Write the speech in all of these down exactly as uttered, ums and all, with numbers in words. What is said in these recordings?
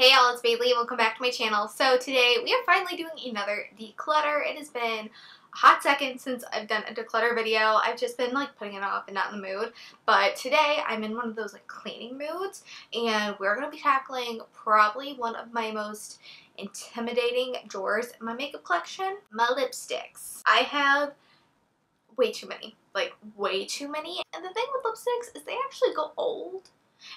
Hey y'all, it's Bailey. Welcome back to my channel. So today we are finally doing another declutter. It has been a hot second since I've done a declutter video. I've just been like putting it off and not in the mood. But today I'm in one of those like cleaning moods, and we're going to be tackling probably one of my most intimidating drawers in my makeup collection, my lipsticks. I have way too many, like way too many. And the thing with lipsticks is they actually go old,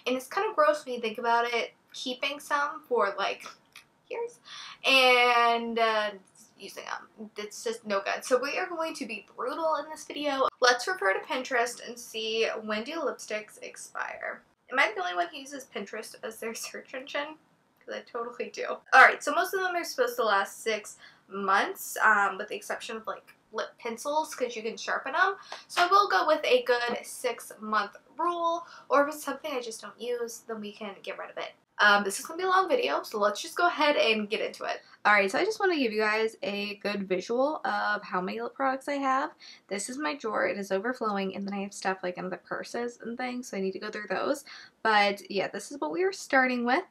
and it's kind of gross when you think about it. Keeping some for like years and uh, using them, it's just no good. So we are going to be brutal in this video. Let's refer to Pinterest and see, when do lipsticks expire? Am I the only one who uses Pinterest as their search engine? Because I totally do. Alright, so most of them are supposed to last six months, um, with the exception of like lip pencils, because you can sharpen them. So I will go with a good six month rule, or if it's something I just don't use, then we can get rid of it. Um, this is going to be a long video, so let's just go ahead and get into it. Alright, so I just want to give you guys a good visual of how many lip products I have. This is my drawer. It is overflowing, and then I have stuff like in the purses and things, so I need to go through those. But yeah, this is what we are starting with.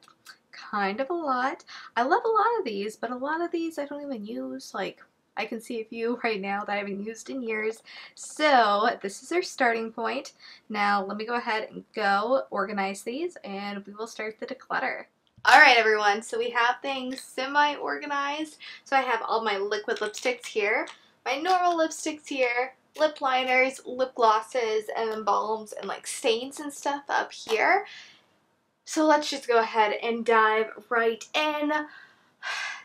Kind of a lot. I love a lot of these, but a lot of these I don't even use. Like, I can see a few right now that I haven't used in years. So this is our starting point. Now let me go ahead and go organize these, and we will start the declutter. Alright everyone, so we have things semi-organized. So I have all my liquid lipsticks here, my normal lipsticks here, lip liners, lip glosses, and then balms and like stains and stuff up here. So let's just go ahead and dive right in.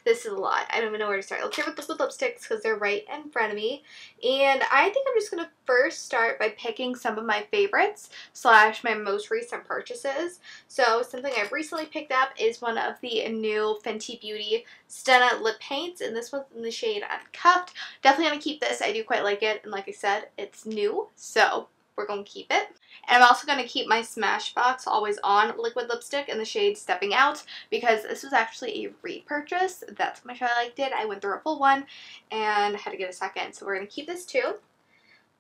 This is a lot. I don't even know where to start. Let's start with liquid lipsticks because they're right in front of me. And I think I'm just going to first start by picking some of my favorites slash my most recent purchases. So something I've recently picked up is one of the new Fenty Beauty Stunna lip paints, and this one's in the shade Uncuffed. Definitely going to keep this. I do quite like it, and like I said, it's new, so we're going to keep it. And I'm also going to keep my Smashbox Always On liquid lipstick in the shade Stepping Out, because this was actually a repurchase. That's what my Charlotte did. I went through a full one and had to get a second. So we're going to keep this too.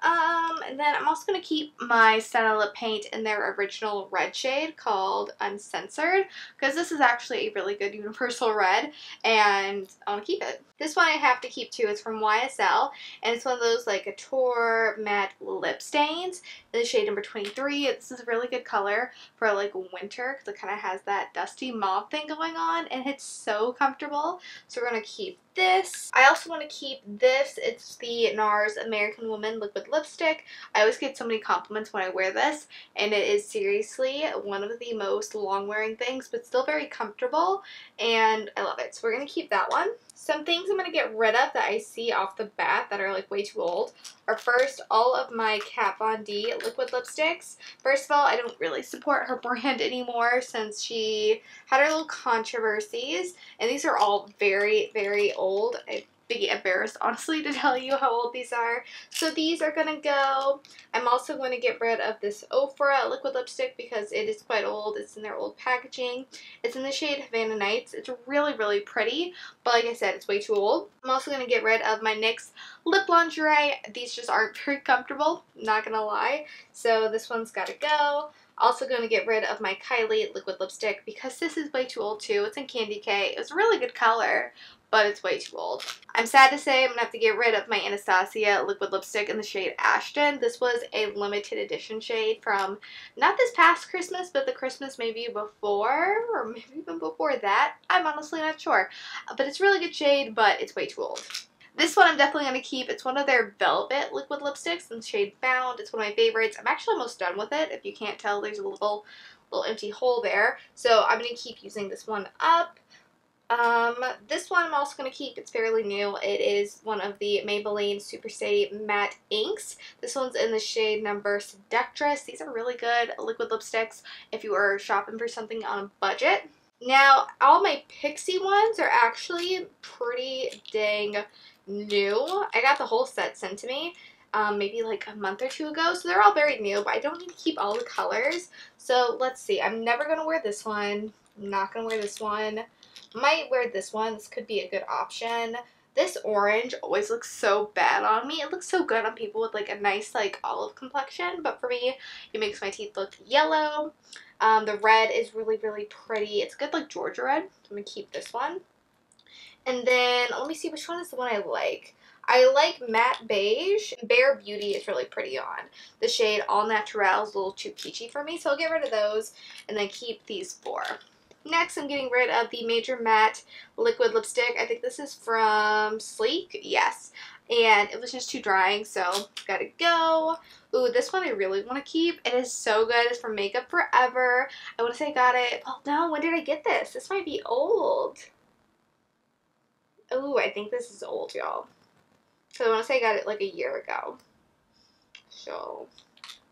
Um, and then I'm also going to keep my Stila lip paint in their original red shade called Uncensored, because this is actually a really good universal red, and I want to keep it. This one I have to keep too. It's from Y S L, and it's one of those like a Couture matte lip stains in the shade number twenty-three. This is a really good color for like winter, because it kind of has that dusty mauve thing going on, and it's so comfortable. So we're going to keep this. I also want to keep this. It's the NARS American Woman liquid lipstick. I always get so many compliments when I wear this, and it is seriously one of the most long wearing things, but still very comfortable, and I love it. So we're going to keep that one. Some things I'm going to get rid of that I see off the bat that are like way too old are, first, all of my Kat Von D liquid lipsticks. First of all, I don't really support her brand anymore since she had her little controversies, and these are all very, very old. Old. I'd be embarrassed, honestly, to tell you how old these are. So these are going to go. I'm also going to get rid of this Ofra liquid lipstick because it is quite old. It's in their old packaging. It's in the shade Havana Nights. It's really, really pretty, but like I said, it's way too old. I'm also going to get rid of my NYX lip lingerie. These just aren't very comfortable, not going to lie. So this one's got to go. Also going to get rid of my Kylie liquid lipstick because this is way too old too. It's in Candy K. It was a really good color, but it's way too old. I'm sad to say I'm going to have to get rid of my Anastasia liquid lipstick in the shade Ashton. This was a limited edition shade from not this past Christmas, but the Christmas maybe before, or maybe even before that. I'm honestly not sure. But it's a really good shade, but it's way too old. This one I'm definitely going to keep. It's one of their Velvet liquid lipsticks in the shade Bound. It's one of my favorites. I'm actually almost done with it. If you can't tell, there's a little, little empty hole there. So I'm going to keep using this one up. Um, this one I'm also going to keep. It's fairly new. It is one of the Maybelline Super Stay Matte Inks. This one's in the shade number Seductress. These are really good liquid lipsticks if you are shopping for something on a budget. Now, all my Pixi ones are actually pretty dang new. I got the whole set sent to me um, maybe like a month or two ago, so they're all very new, but I don't need to keep all the colors. So let's see. I'm never going to wear this one. I'm not going to wear this one. Might wear this one. This could be a good option. This orange always looks so bad on me. It looks so good on people with like a nice like olive complexion, but for me, it makes my teeth look yellow. Um, the red is really, really pretty. It's good, like, Georgia red. So I'm going to keep this one. And then, let me see which one is the one I like. I like matte beige. Bare Beauty is really pretty on. The shade All Natural is a little too peachy for me, so I'll get rid of those and then keep these four. Next, I'm getting rid of the Major Matte Liquid Lipstick. I think this is from Sleek. Yes. And it was just too drying, so gotta go. Ooh, this one I really want to keep. It is so good. It's from Makeup Forever. I want to say I got it. Oh, no. When did I get this? This might be old. Ooh, I think this is old, y'all. So I want to say I got it like a year ago. So,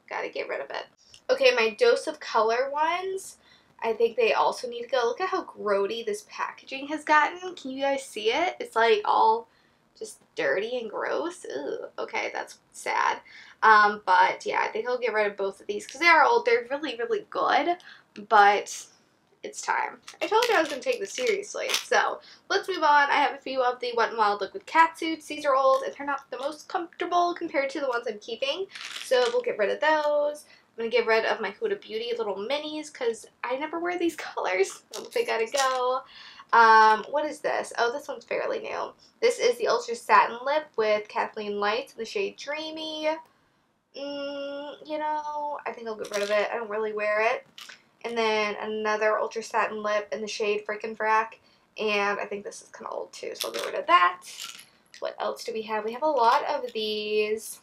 gotta get rid of it. Okay, my Dose of Color ones. I think they also need to go. Look at how grody this packaging has gotten. Can you guys see it? It's like all just dirty and gross. Ooh, okay, that's sad. Um, but yeah, I think I'll get rid of both of these because they are old. They're really, really good, but it's time. I told you I was going to take this seriously. So let's move on. I have a few of the Wet n Wild Liquid Cat Suits. These are old and they're not the most comfortable compared to the ones I'm keeping. So we'll get rid of those. I'm going to get rid of my Huda Beauty little minis because I never wear these colors. They gotta go. Um, what is this? Oh, this one's fairly new. This is the Ultra Satin Lip with Kathleen Lights in the shade Dreamy. Mm, you know, I think I'll get rid of it. I don't really wear it. And then another Ultra Satin Lip in the shade Frickin' Frack. And I think this is kind of old too, so I'll get rid of that. What else do we have? We have a lot of these.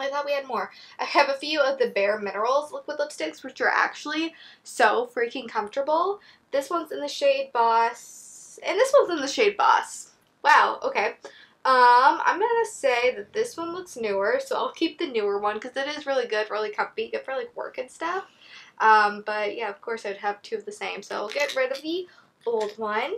I thought we had more. I have a few of the Bare Minerals liquid lipsticks, which are actually so freaking comfortable. This one's in the shade Boss, and this one's in the shade Boss. Wow, okay. Um, I'm gonna say that this one looks newer, so I'll keep the newer one because it is really good, really comfy, good for like work and stuff. Um, but yeah, of course I'd have two of the same, so I'll get rid of the old one.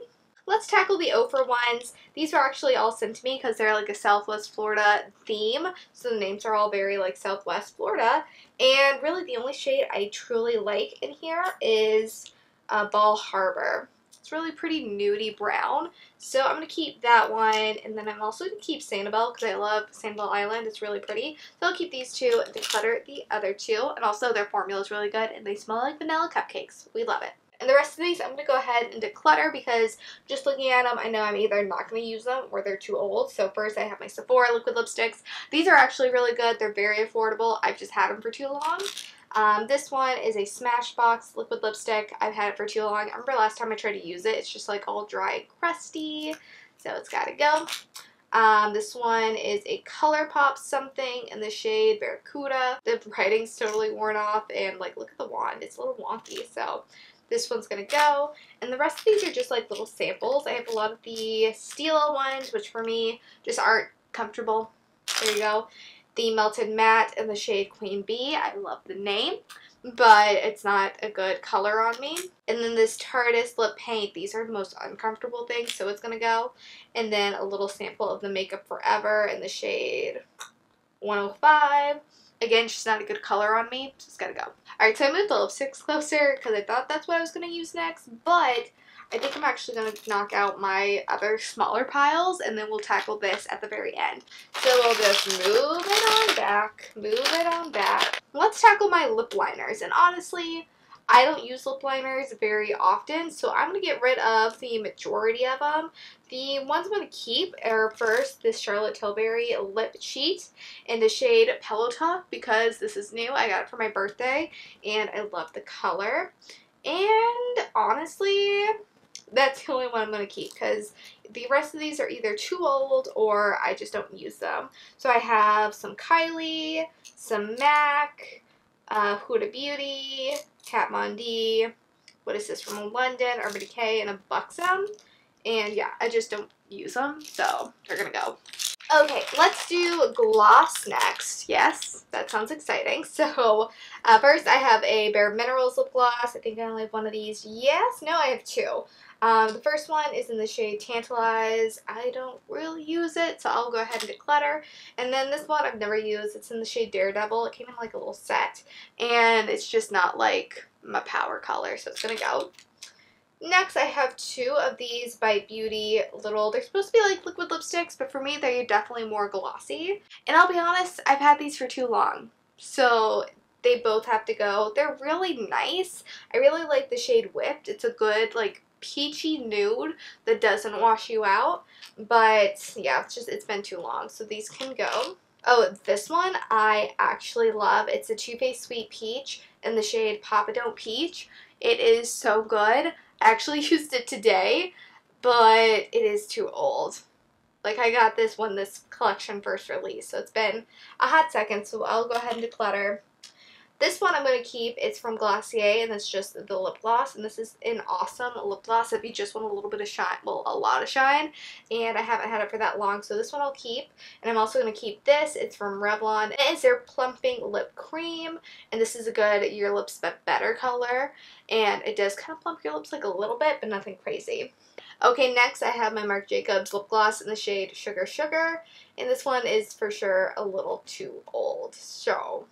Let's tackle the Ofra ones. These are actually all sent to me because they're like a Southwest Florida theme. So the names are all very like Southwest Florida. And really the only shade I truly like in here is uh, Ball Harbor. It's really pretty nudie brown. So I'm going to keep that one. And then I'm also going to keep Sanibel because I love Sanibel Island. It's really pretty. So I'll keep these two and declutter the other two. And also their formula is really good and they smell like vanilla cupcakes. We love it. And the rest of these, I'm going to go ahead and declutter because just looking at them, I know I'm either not going to use them or they're too old. So first, I have my Sephora liquid lipsticks. These are actually really good. They're very affordable. I've just had them for too long. Um, this one is a Smashbox liquid lipstick. I've had it for too long. I remember last time I tried to use it, it's just like all dry and crusty. So it's got to go. Um, this one is a ColourPop something in the shade Barracuda. The writing's totally worn off and like look at the wand. It's a little wonky, so this one's going to go. And the rest of these are just like little samples. I have a lot of the Stila ones, which for me just aren't comfortable. There you go. The Melted Matte in the shade Queen Bee. I love the name, but it's not a good color on me. And then this Tarte lip paint. These are the most uncomfortable things, so it's going to go. And then a little sample of the Makeup Forever in the shade one oh five. Again, just not a good color on me, so it's gotta go. Alright, so I moved the lipsticks closer because I thought that's what I was gonna use next, but I think I'm actually gonna knock out my other smaller piles and then we'll tackle this at the very end. So we'll just move it on back, move it on back. Let's tackle my lip liners, and honestly, I don't use lip liners very often, so I'm going to get rid of the majority of them. The ones I'm going to keep are first this Charlotte Tilbury Lip Sheet in the shade Pelota because this is new. I got it for my birthday, and I love the color. And honestly, that's the only one I'm going to keep because the rest of these are either too old or I just don't use them. So I have some Kylie, some MAC, uh, Huda Beauty, Kat Von D, what is this from London, Urban Decay, and a Buxom. And yeah, I just don't use them, so they're gonna go. Okay, let's do gloss next. Yes, that sounds exciting. So uh, first I have a Bare Minerals lip gloss. I think I only have one of these. Yes, no, I have two. Um, the first one is in the shade Tantalize. I don't really use it, so I'll go ahead and declutter. And then this one I've never used. It's in the shade Daredevil. It came in like a little set, and it's just not like my power color, so it's gonna go. Next, I have two of these Bite Beauty little, they're supposed to be like liquid lipsticks, but for me, they're definitely more glossy. And I'll be honest, I've had these for too long, so They both have to go. They're really nice. I really like the shade Whipped. It's a good, like, peachy nude that doesn't wash you out. But, yeah, it's just, it's been too long. So these can go. Oh, this one I actually love. It's a Too Faced Sweet Peach in the shade Papa Don't Peach. It is so good. I actually used it today, but it is too old. Like, I got this when this collection first released, so it's been a hot second, so I'll go ahead and declutter. This one I'm going to keep. It's from Glossier, and it's just the lip gloss, and this is an awesome lip gloss if you just want a little bit of shine, well, a lot of shine, and I haven't had it for that long, so this one I'll keep, and I'm also going to keep this. It's from Revlon. It is their Plumping Lip Cream, and this is a good Your Lips But Better color, and it does kind of plump your lips like a little bit, but nothing crazy. Okay, next I have my Marc Jacobs lip gloss in the shade Sugar Sugar, and this one is for sure a little too old, so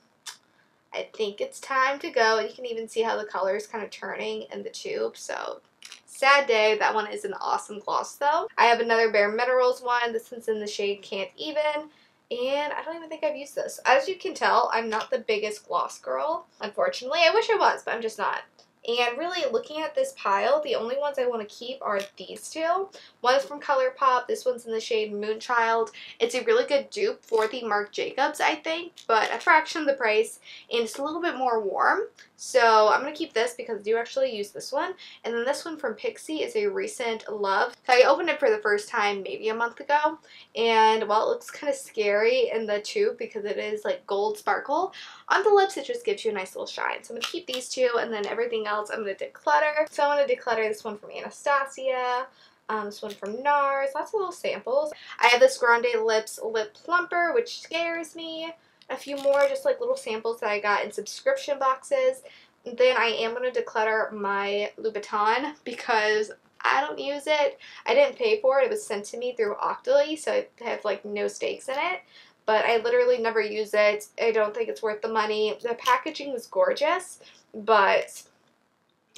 I think it's time to go. You can even see how the color is kind of turning in the tube, so sad day. That one is an awesome gloss, though. I have another Bare Minerals one. This one's in the shade Can't Even, and I don't even think I've used this. As you can tell, I'm not the biggest gloss girl, unfortunately. I wish I was, but I'm just not. And really, looking at this pile, the only ones I want to keep are these two. One is from ColourPop. This one's in the shade Moonchild. It's a really good dupe for the Marc Jacobs, I think, but a fraction of the price, and it's a little bit more warm. So I'm going to keep this because I do actually use this one. And then this one from Pixi is a recent love. So I opened it for the first time maybe a month ago. And while it looks kind of scary in the tube because it is like gold sparkle, on the lips it just gives you a nice little shine. So I'm going to keep these two, and then everything else I'm going to declutter. So I want to declutter this one from Anastasia, um, this one from NARS, lots of little samples. I have this Grande Lips Lip Plumper, which scares me. A few more just like little samples that I got in subscription boxes. And then I am going to declutter my Louboutin because I don't use it. I didn't pay for it. It was sent to me through Octoly, so I have like no stakes in it. But I literally never use it. I don't think it's worth the money. The packaging was gorgeous, but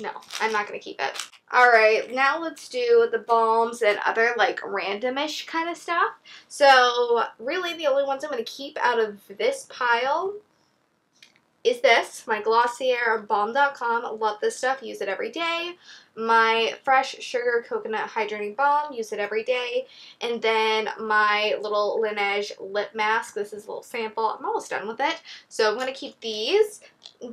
no, I'm not going to keep it. Alright, now let's do the balms and other, like, randomish kind of stuff. So, really, the only ones I'm going to keep out of this pile is this. My Glossier Balm dot com. Love this stuff. Use it every day. My Fresh Sugar Coconut Hydrating Balm. Use it every day. And then my little Laneige Lip Mask. This is a little sample. I'm almost done with it. So, I'm going to keep these.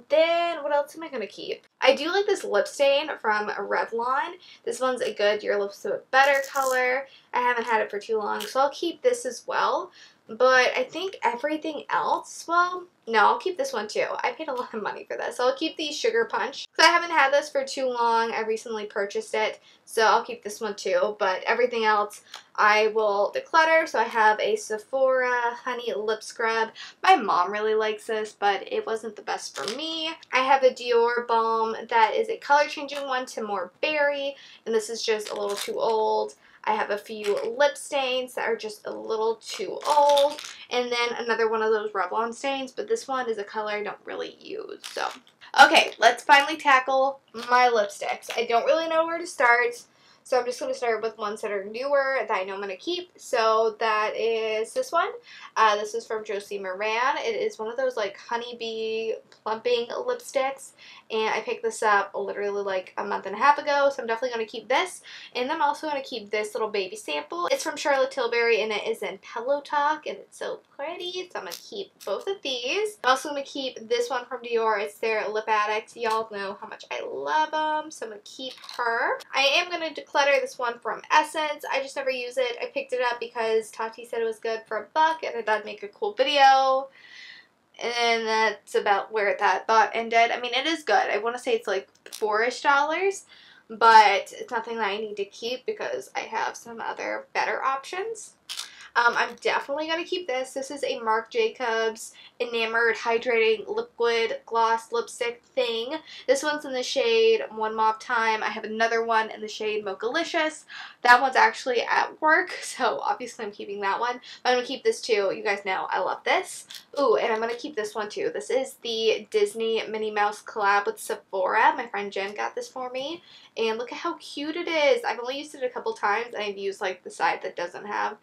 Then, what else am I going to keep? I do like this lip stain from Revlon. This one's a good Your Lips But Better color. I haven't had it for too long, so I'll keep this as well. But I think everything else, well, no, I'll keep this one too. I paid a lot of money for this. I'll keep the Sugar Punch. So I haven't had this for too long. I recently purchased it, so I'll keep this one too. But everything else I will declutter. So I have a Sephora Honey Lip Scrub. My mom really likes this, but it wasn't the best for me. I have a Dior balm that is a color-changing one to more berry, and this is just a little too old. I have a few lip stains that are just a little too old. And then another one of those Revlon stains, but this one is a color I don't really use. So, okay, let's finally tackle my lipsticks. I don't really know where to start, so I'm just going to start with ones that are newer that I know I'm going to keep. So that is this one. Uh, this is from Josie Maran. It is one of those like honeybee plumping lipsticks. And I picked this up literally like a month and a half ago. So I'm definitely going to keep this. And I'm also going to keep this little baby sample. It's from Charlotte Tilbury, and it is in Pillow Talk. And it's so pretty. So I'm going to keep both of these. I'm also going to keep this one from Dior. It's their Lip Addict. Y'all know how much I love them. So I'm going to keep her. I am going to declare this one from Essence. I just never use it. I picked it up because Tati said it was good for a buck, and I thought I'd make a cool video. And that's about where that thought ended. I mean, it is good. I want to say it's like four-ish dollars, but it's nothing that I need to keep because I have some other better options. Um, I'm definitely going to keep this. This is a Marc Jacobs Enamored Hydrating Liquid Gloss Lipstick Thing. This one's in the shade One Mop Time. I have another one in the shade Mochaelicious. That one's actually at work, so obviously I'm keeping that one. But I'm going to keep this too. You guys know I love this. Ooh, and I'm going to keep this one too. This is the Disney Minnie Mouse collab with Sephora. My friend Jen got this for me. And look at how cute it is. I've only used it a couple times, and I've used like the side that doesn't have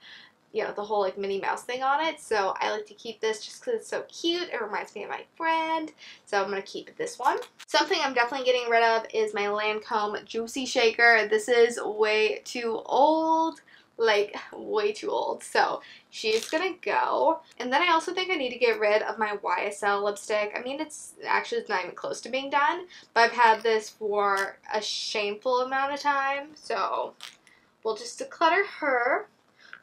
you know, the whole like Minnie Mouse thing on it. So I like to keep this just because it's so cute. It reminds me of my friend. So I'm going to keep this one. Something I'm definitely getting rid of is my Lancome Juicy Shaker. This is way too old. Like, way too old. So she's gonna go. And then I also think I need to get rid of my Y S L lipstick. I mean, it's actually it's not even close to being done, but I've had this for a shameful amount of time, so we'll just declutter her.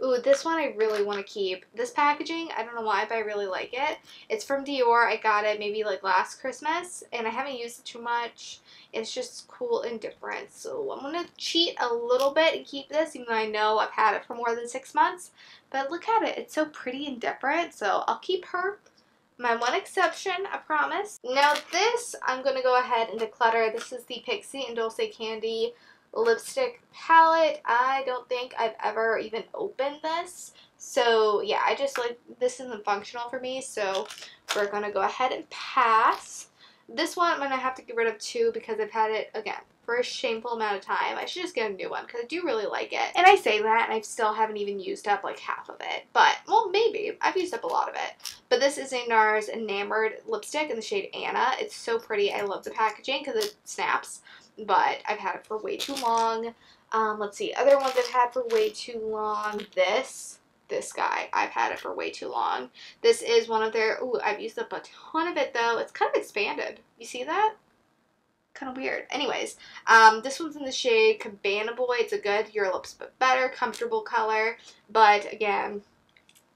Ooh, this one I really want to keep. This packaging, I don't know why, but I really like it. It's from Dior. I got it maybe like last Christmas, and I haven't used it too much. It's just cool and different. So I'm going to cheat a little bit and keep this, even though I know I've had it for more than six months. But look at it. It's so pretty and different, so I'll keep her. My one exception, I promise. Now this, I'm going to go ahead and declutter. This is the Pixi and Dulce Candy lipstick palette. I don't think I've ever even opened this, so yeah, I just like this isn't functional for me, so we're gonna go ahead and pass. This one I'm gonna have to get rid of too, because I've had it again for a shameful amount of time. I should just get a new one because I do really like it, and I say that and I still haven't even used up like half of it, but well, maybe I've used up a lot of it. But this is a NARS Enamored lipstick in the shade Anna. It's so pretty. I love the packaging because it snaps, but I've had it for way too long. Um, let's see, other ones I've had for way too long. This, this guy, I've had it for way too long. This is one of their, ooh, I've used up a ton of it though. It's kind of expanded. You see that? Kind of weird. Anyways, um, this one's in the shade Cabana Boy. It's a good, your lips but better, comfortable color. But again,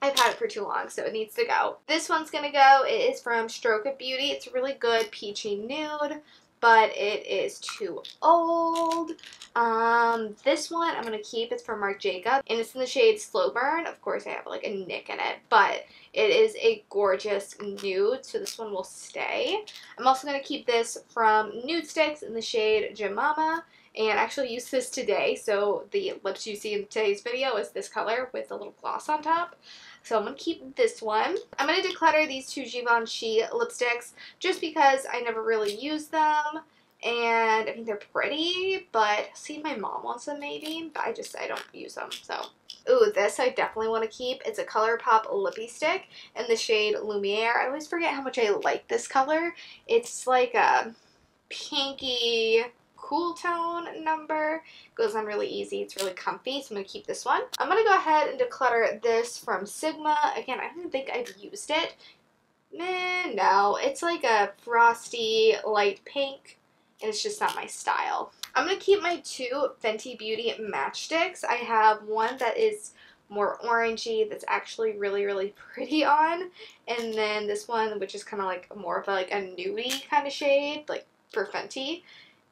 I've had it for too long, so it needs to go. This one's gonna go. It is from Stroke of Beauty. It's a really good peachy nude, but it is too old. Um, this one I'm going to keep. It's from Marc Jacobs, and it's in the shade Slow Burn. Of course, I have like a nick in it, but it is a gorgeous nude, so this one will stay. I'm also going to keep this from Nude Sticks in the shade Jamama, and I actually used this today, so the lips you see in today's video is this color with a little gloss on top. So I'm going to keep this one. I'm going to declutter these two Givenchy lipsticks just because I never really use them. And I think they're pretty, but see, my mom wants them maybe, but I just, I don't use them, so. Ooh, this I definitely want to keep. It's a ColourPop lippy stick in the shade Lumiere. I always forget how much I like this color. It's like a pinky cool tone number. Goes on really easy. It's really comfy, so I'm going to keep this one. I'm going to go ahead and declutter this from Sigma. Again, I don't think I've used it. Meh, no. It's like a frosty light pink, and it's just not my style. I'm going to keep my two Fenty Beauty matchsticks. I have one that is more orangey, that's actually really, really pretty on, and then this one, which is kind of like more of a, like a nudie kind of shade, like for Fenty.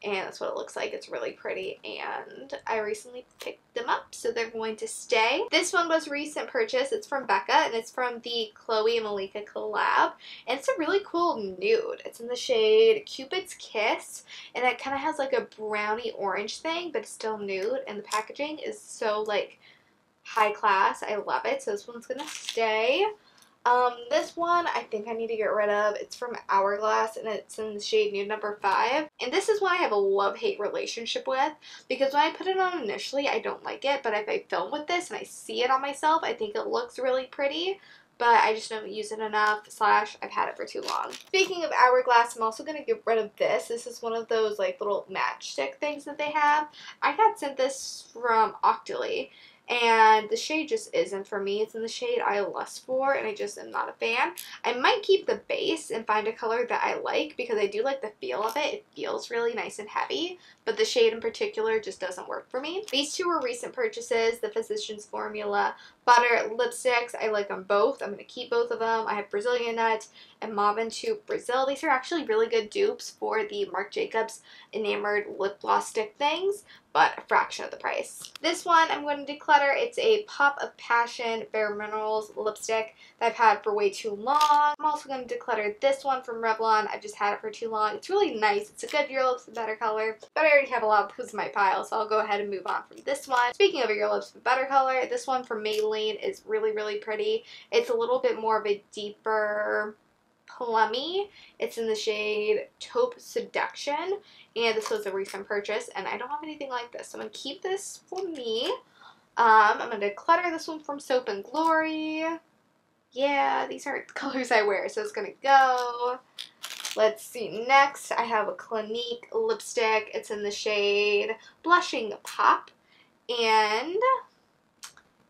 And that's what it looks like. It's really pretty, and I recently picked them up, so they're going to stay. This one was a recent purchase. It's from Becca, and it's from the Chloe and Malika collab, and it's a really cool nude. It's in the shade Cupid's Kiss, and it kind of has like a browny orange thing, but it's still nude, and the packaging is so like high class. I love it, so this one's gonna stay. Um, this one I think I need to get rid of. It's from Hourglass, and it's in the shade Nude Number five. And this is one I have a love-hate relationship with, because when I put it on initially, I don't like it. But if I film with this and I see it on myself, I think it looks really pretty. But I just don't use it enough, slash, I've had it for too long. Speaking of Hourglass, I'm also going to get rid of this. This is one of those, like, little matchstick things that they have. I got sent this from Octoly, and the shade just isn't for me. It's in the shade I Lust For, and I just am not a fan. I might keep the base and find a color that I like, because I do like the feel of it. It feels really nice and heavy, but the shade in particular just doesn't work for me. These two were recent purchases, the Physicians Formula Butter Lipsticks. I like them both. I'm going to keep both of them. I have Brazilian Nut and Mauvin two Brazil. These are actually really good dupes for the Marc Jacobs Enamored Lip Gloss Stick things, but a fraction of the price. This one I'm going to declutter. It's a Pop of Passion Bare Minerals lipstick that I've had for way too long. I'm also going to declutter this one from Revlon. I've just had it for too long. It's really nice. It's a good Your Lips But Better color, but I already have a lot of those in my pile, so I'll go ahead and move on from this one. Speaking of Your Lips But Better color, this one from Maybelline is really, really pretty. It's a little bit more of a deeper plummy. It's in the shade Taupe Seduction, and this was a recent purchase, and I don't have anything like this, so I'm gonna keep this for me. Um, I'm going to declutter this one from Soap and Glory. Yeah, these aren't the colors I wear, so it's going to go. Let's see, next I have a Clinique lipstick. It's in the shade Blushing Pop. And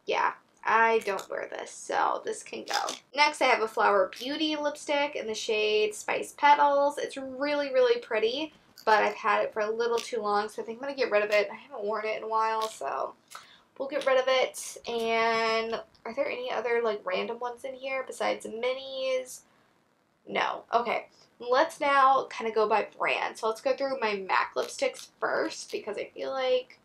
yeah, I don't wear this, so this can go. Next I have a Flower Beauty lipstick in the shade Spice Petals. It's really, really pretty, but I've had it for a little too long, so I think I'm going to get rid of it. I haven't worn it in a while, so we'll get rid of it. And are there any other like random ones in here besides minis? No. Okay. Let's now kind of go by brand. So let's go through my MAC lipsticks first because I feel like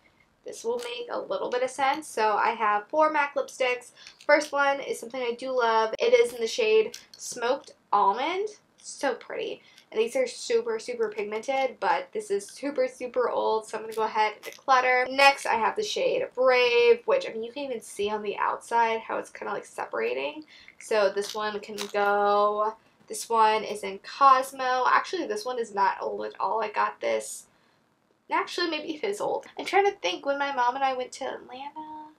this will make a little bit of sense. So I have four MAC lipsticks. First one is something I do love. It is in the shade Smoked Almond. So pretty. And these are super, super pigmented, but this is super, super old, so I'm going to go ahead and declutter. Next, I have the shade Brave, which, I mean, you can even see on the outside how it's kind of, like, separating. So this one can go. This one is in Cosmo. Actually, this one is not old at all. I got this. Actually, maybe it is old. I'm trying to think when my mom and I went to Atlanta.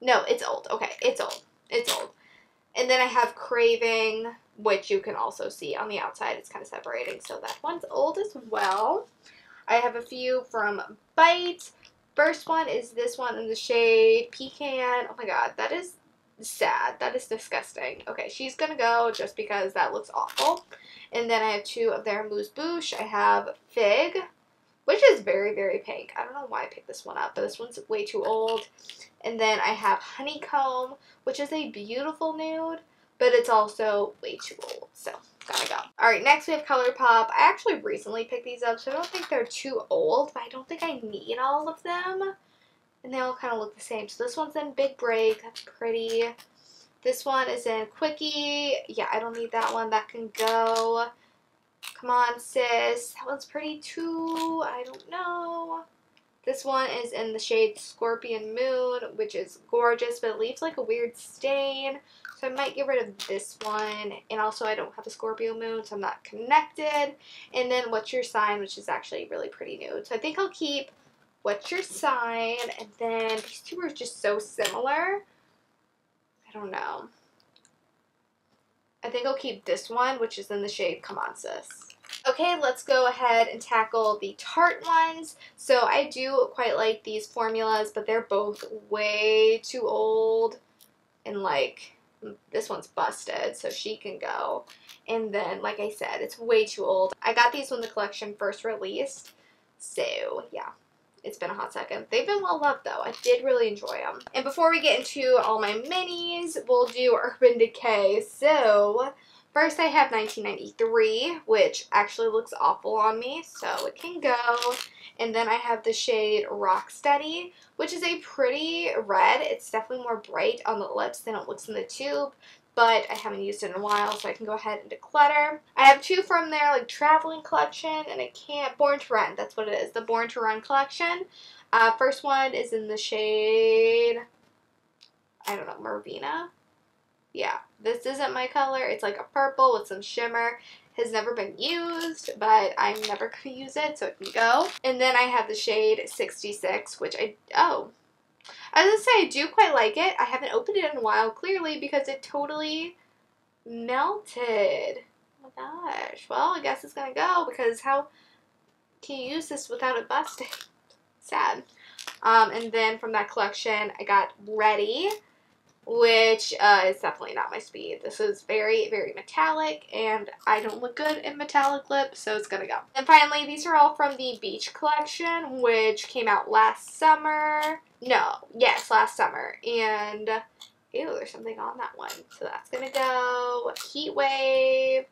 No, it's old. Okay, it's old. It's old. And then I have Craving, which you can also see on the outside. It's kind of separating, so that one's old as well. I have a few from Bite. First one is this one in the shade Pecan. Oh my god, that is sad. That is disgusting. Okay, she's gonna go just because that looks awful. And then I have two of their Mousse Bouche. I have Fig, which is very, very pink. I don't know why I picked this one up, but this one's way too old. And then I have Honeycomb, which is a beautiful nude, but it's also way too old, so gotta go. Alright, next we have ColourPop. I actually recently picked these up, so I don't think they're too old, but I don't think I need all of them. And they all kind of look the same. So this one's in Big Break. That's pretty. This one is in Quickie. Yeah, I don't need that one. That can go. Come on, sis. That one's pretty, too. I don't know. This one is in the shade Scorpion Moon, which is gorgeous, but it leaves, like, a weird stain. So I might get rid of this one, and also I don't have a Scorpio moon, so I'm not connected. And then What's Your Sign, which is actually really pretty nude. So I think I'll keep What's Your Sign, and then these two are just so similar. I don't know. I think I'll keep this one, which is in the shade Come On Sis. Okay, let's go ahead and tackle the Tarte ones. So I do quite like these formulas, but they're both way too old and, like, this one's busted, so she can go. And then, like I said, it's way too old. I got these when the collection first released, so yeah, it's been a hot second. They've been well loved, though. I did really enjoy them. And before we get into all my minis, we'll do Urban Decay. So first I have nineteen ninety-three, which actually looks awful on me, so it can go. And then I have the shade Rocksteady, which is a pretty red. It's definitely more bright on the lips than it looks in the tube, but I haven't used it in a while, so I can go ahead and declutter. I have two from their, like, traveling collection, and I can't, Born to Run, that's what it is, the Born to Run collection. Uh, first one is in the shade, I don't know, Mervina? Yeah, this isn't my color. It's like a purple with some shimmer. Has never been used, but I'm never going to use it, so it can go. And then I have the shade sixty-six, which I, oh. I was going to say, I do quite like it. I haven't opened it in a while, clearly, because it totally melted. Oh my gosh. Well, I guess it's going to go, because how can you use this without it busting? Sad. Um, and then from that collection, I got Ready, which uh, is definitely not my speed. This is very, very metallic, and I don't look good in metallic lip, so it's gonna go. And finally, these are all from the Beach collection, which came out last summer. No, yes, last summer. And, ew, there's something on that one. So that's gonna go. Heat Wave,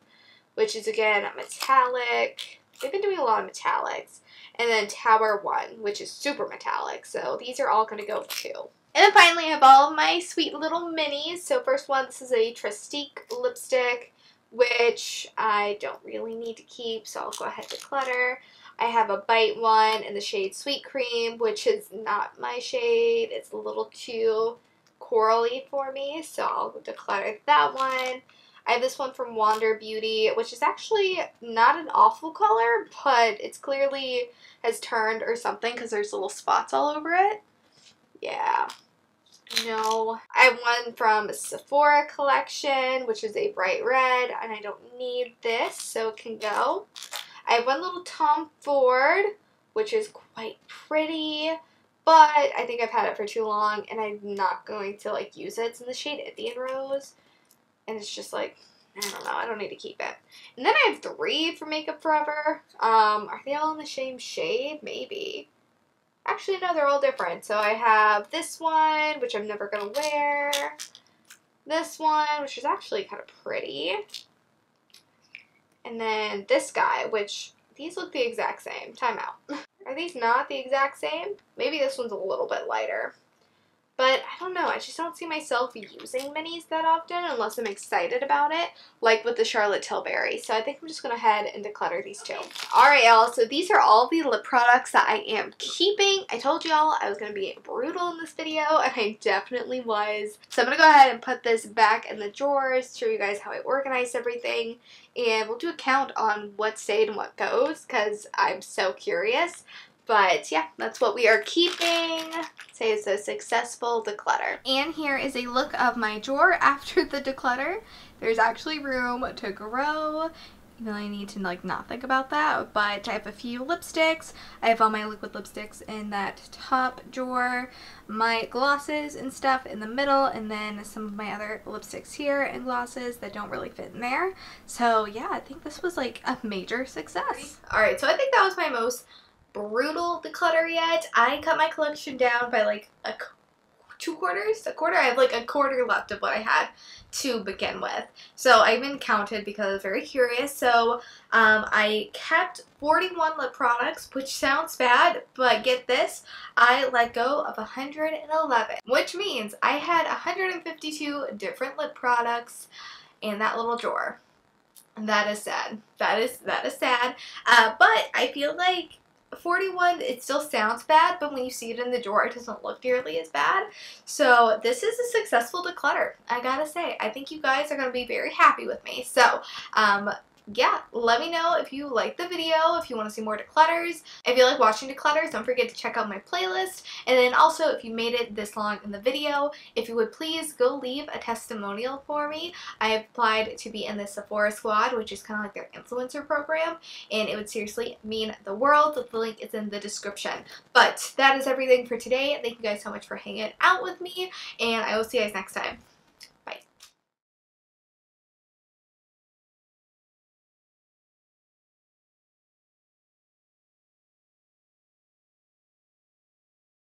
which is, again, metallic. They've been doing a lot of metallics. And then Tower One, which is super metallic. So these are all gonna go, too. And then finally, I have all of my sweet little minis. So first one, this is a Trustique lipstick, which I don't really need to keep, so I'll go ahead and declutter. I have a Bite one in the shade Sweet Cream, which is not my shade. It's a little too corally for me, so I'll declutter that one. I have this one from Wander Beauty, which is actually not an awful color, but it's clearly has turned or something because there's little spots all over it. Yeah, No. I have one from Sephora Collection, which is a bright red, and I don't need this, so it can go. I have one little Tom Ford, which is quite pretty, but I think I've had it for too long, and I'm not going to, like, use it. It's in the shade Indian Rose, and it's just, like, I don't know. I don't need to keep it. And then I have three for Makeup Forever. Um, are they all in the same shade? Maybe. Actually, no, they're all different. So I have this one, which I'm never going to wear. This one, which is actually kind of pretty. And then this guy, which these look the exact same. Time out. Are these not the exact same? Maybe this one's a little bit lighter. But I don't know. I just don't see myself using minis that often unless I'm excited about it, like with the Charlotte Tilbury. So I think I'm just going to head and declutter these two. Alright, y'all. So these are all the lip products that I am keeping. I told y'all I was going to be brutal in this video, and I definitely was. So I'm going to go ahead and put this back in the drawers, show you guys how I organized everything. And we'll do a count on what stayed and what goes because I'm so curious. But yeah, that's what we are keeping. Say it's a successful declutter. And here is a look of my drawer after the declutter. There's actually room to grow. You know, I need to like not think about that. But I have a few lipsticks. I have all my liquid lipsticks in that top drawer. My glosses and stuff in the middle. And then some of my other lipsticks here and glosses that don't really fit in there. So yeah, I think this was like a major success. Alright, so I think that was my most brutal declutter yet. I cut my collection down by like a two quarters, a quarter. I have like a quarter left of what I had to begin with. So I even counted because I was very curious. So um, I kept forty-one lip products, which sounds bad, but get this, I let go of one hundred eleven, which means I had one hundred fifty-two different lip products in that little drawer. And that is sad. That is, that is sad. Uh, but I feel like forty-one, it still sounds bad, but when you see it in the drawer, it doesn't look nearly as bad. So this is a successful declutter, I gotta say. I think you guys are gonna be very happy with me. So um yeah, let me know if you like the video, if you want to see more declutters. If you like watching declutters, don't forget to check out my playlist. And then also, if you made it this long in the video, if you would please go leave a testimonial for me. I applied to be in the Sephora Squad, which is kind of like their influencer program, and it would seriously mean the world. The link is in the description. But that is everything for today. Thank you guys so much for hanging out with me, and I will see you guys next time.